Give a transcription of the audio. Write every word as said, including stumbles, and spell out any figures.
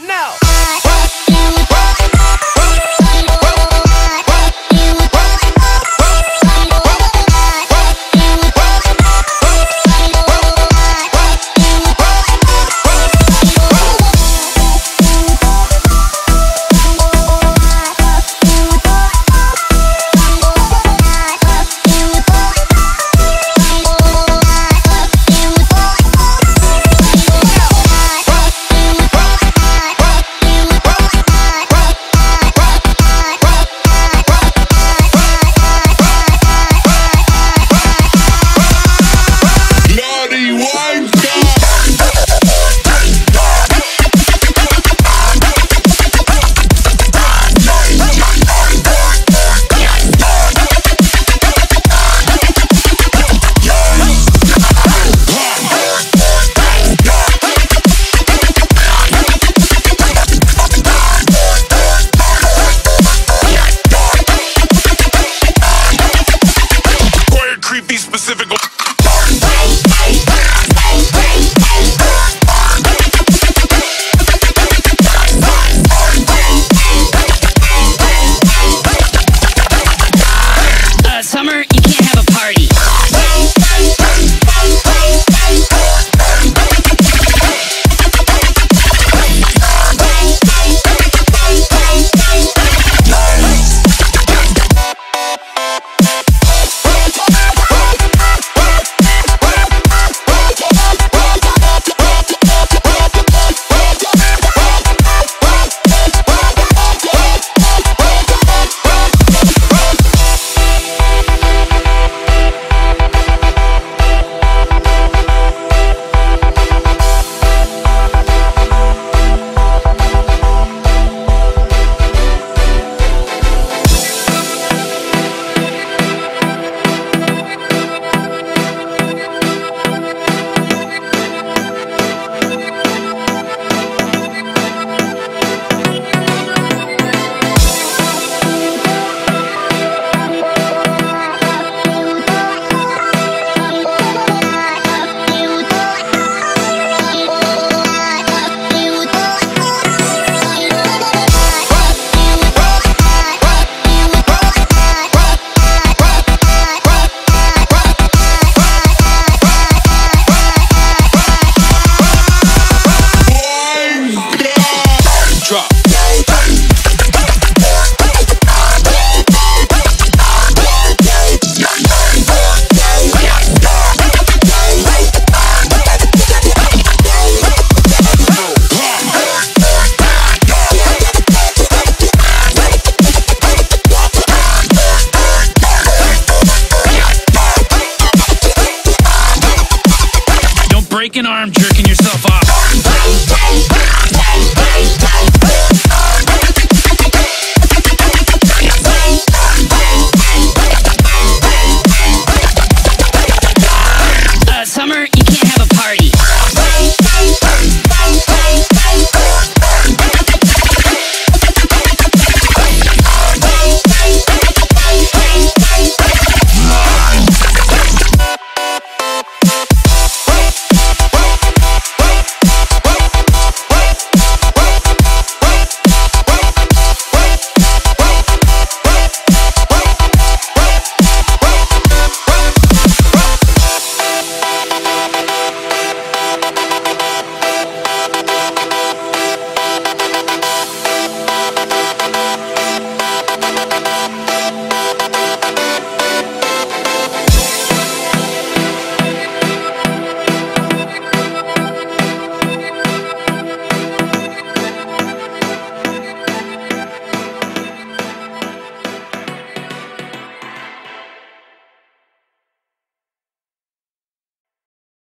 No.